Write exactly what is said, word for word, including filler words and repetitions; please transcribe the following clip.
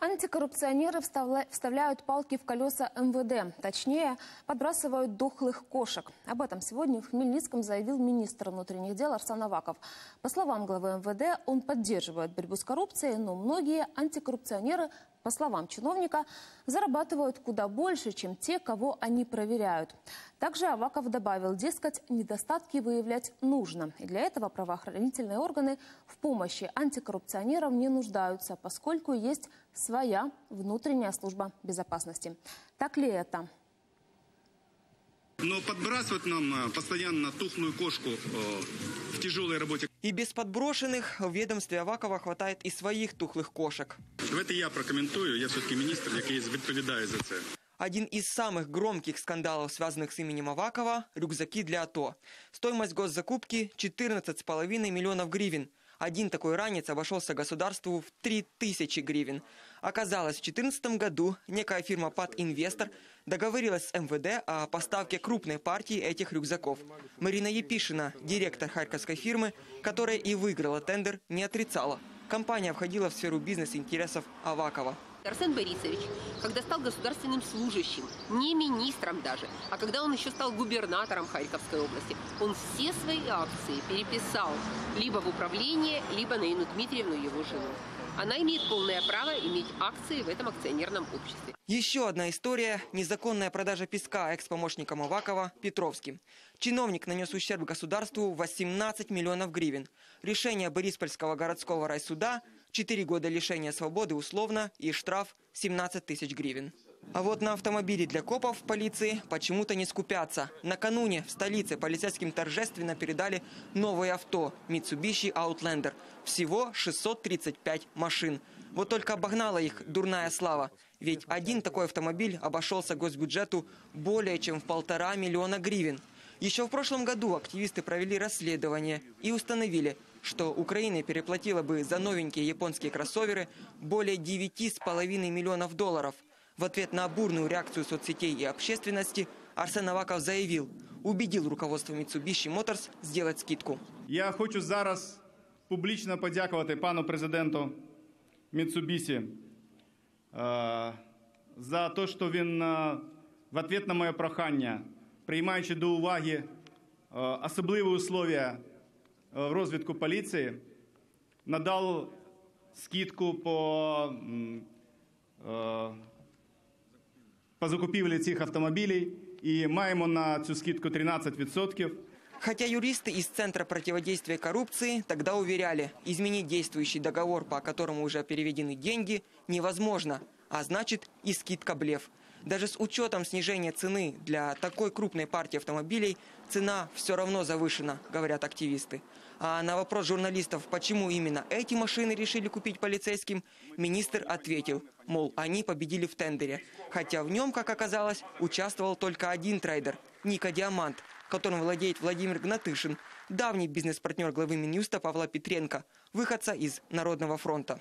Антикоррупционеры вставляют палки в колеса эм вэ дэ, точнее, подбрасывают дохлых кошек. Об этом сегодня в Хмельницком заявил министр внутренних дел Арсен Аваков. По словам главы эм вэ дэ, он поддерживает борьбу с коррупцией, но многие антикоррупционеры, по словам чиновника, зарабатывают куда больше, чем те, кого они проверяют. Также Аваков добавил, дескать, недостатки выявлять нужно. И для этого правоохранительные органы в помощи антикоррупционерам не нуждаются, поскольку есть своя внутренняя служба безопасности. Так ли это? Но подбрасывать нам постоянно тухлую кошку в тяжелой работе. И без подброшенных в ведомстве Авакова хватает и своих тухлых кошек. Это я прокомментую, я все-таки министр, який відповідає за це. Один из самых громких скандалов, связанных с именем Авакова – рюкзаки для АТО. Стоимость госзакупки – четырнадцать с половиной миллионов гривен. Один такой ранец обошелся государству в три тысячи гривен. Оказалось, в две тысячи четырнадцатом году некая фирма ПАТ Инвестор договорилась с эм вэ дэ о поставке крупной партии этих рюкзаков. Марина Епишина, директор харьковской фирмы, которая и выиграла тендер, не отрицала. Компания входила в сферу бизнес-интересов Авакова. Арсен Борисович, когда стал государственным служащим, не министром даже, а когда он еще стал губернатором Харьковской области, он все свои акции переписал либо в управление, либо на Инну Дмитриевну, его жену. Она имеет полное право иметь акции в этом акционерном обществе. Еще одна история – незаконная продажа песка экс-помощником Авакова Петровским. Чиновник нанес ущерб государству восемнадцать миллионов гривен. Решение Бориспольского городского райсуда – четыре года лишения свободы условно и штраф семнадцать тысяч гривен. А вот на автомобиле для копов в полиции почему-то не скупятся. Накануне в столице полицейским торжественно передали новое авто Mitsubishi Outlander. Всего шестьсот тридцать пять машин. Вот только обогнала их дурная слава. Ведь один такой автомобиль обошелся госбюджету более чем в полтора миллиона гривен. Еще в прошлом году активисты провели расследование и установили, что Украина переплатила бы за новенькие японские кроссоверы более девяти с половиной миллионов долларов. В ответ на бурную реакцию соцсетей и общественности Арсен Аваков заявил, убедил руководство Mitsubishi Motors сделать скидку. Я хочу зараз публично подякувати пану президенту Mitsubishi за то, что він в ответ на мое прохання, приймаючи до уваги особливі условия в розвідку поліції, надав скидку по, по закупівлі цих автомобілів і маємо на цю скидку тринадцать процентов. Хотя юристы из Центра противодействия коррупции тогда уверяли, изменить действующий договор, по которому уже переведены деньги, невозможно, а значит и скидка блеф. Даже с учетом снижения цены для такой крупной партии автомобилей цена все равно завышена, говорят активисты. А на вопрос журналистов, почему именно эти машины решили купить полицейским, министр ответил, мол, они победили в тендере. Хотя в нем, как оказалось, участвовал только один трейдер – Ника Диамант, которым владеет Владимир Гнатышин, давний бизнес-партнер главы Минюста Павла Петренко, выходца из Народного фронта.